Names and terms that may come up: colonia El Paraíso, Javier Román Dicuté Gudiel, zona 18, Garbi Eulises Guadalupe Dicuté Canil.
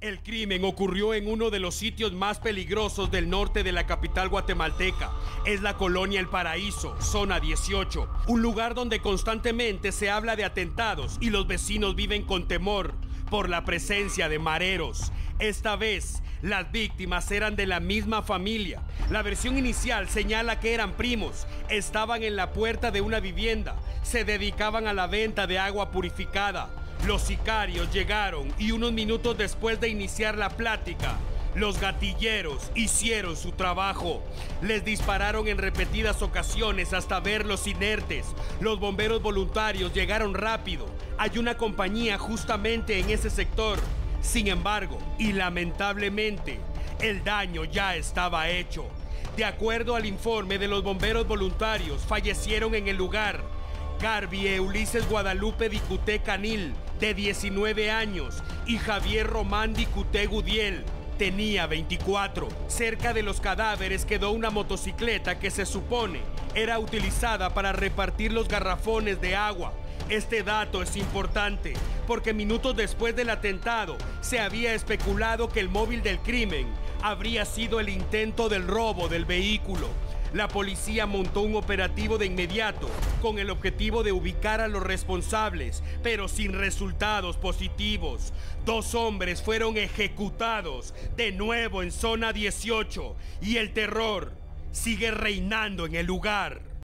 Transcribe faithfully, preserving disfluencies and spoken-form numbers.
El crimen ocurrió en uno de los sitios más peligrosos del norte de la capital guatemalteca. Es la colonia El Paraíso, zona dieciocho, un lugar donde constantemente se habla de atentados y los vecinos viven con temor por la presencia de mareros. Esta vez, las víctimas eran de la misma familia. La versión inicial señala que eran primos, estaban en la puerta de una vivienda, se dedicaban a la venta de agua purificada. Los sicarios llegaron y unos minutos después de iniciar la plática, los gatilleros hicieron su trabajo. Les dispararon en repetidas ocasiones hasta verlos inertes. Los bomberos voluntarios llegaron rápido. Hay una compañía justamente en ese sector. Sin embargo, y lamentablemente, el daño ya estaba hecho. De acuerdo al informe de los bomberos voluntarios, fallecieron en el lugar Garbi Eulises Guadalupe Dicuté Canil, de diecinueve años, y Javier Román Dicuté Gudiel, tenía veinticuatro. Cerca de los cadáveres quedó una motocicleta que se supone era utilizada para repartir los garrafones de agua. Este dato es importante porque minutos después del atentado se había especulado que el móvil del crimen habría sido el intento del robo del vehículo. La policía montó un operativo de inmediato con el objetivo de ubicar a los responsables, pero sin resultados positivos. Dos hombres fueron ejecutados de nuevo en zona dieciocho y el terror sigue reinando en el lugar.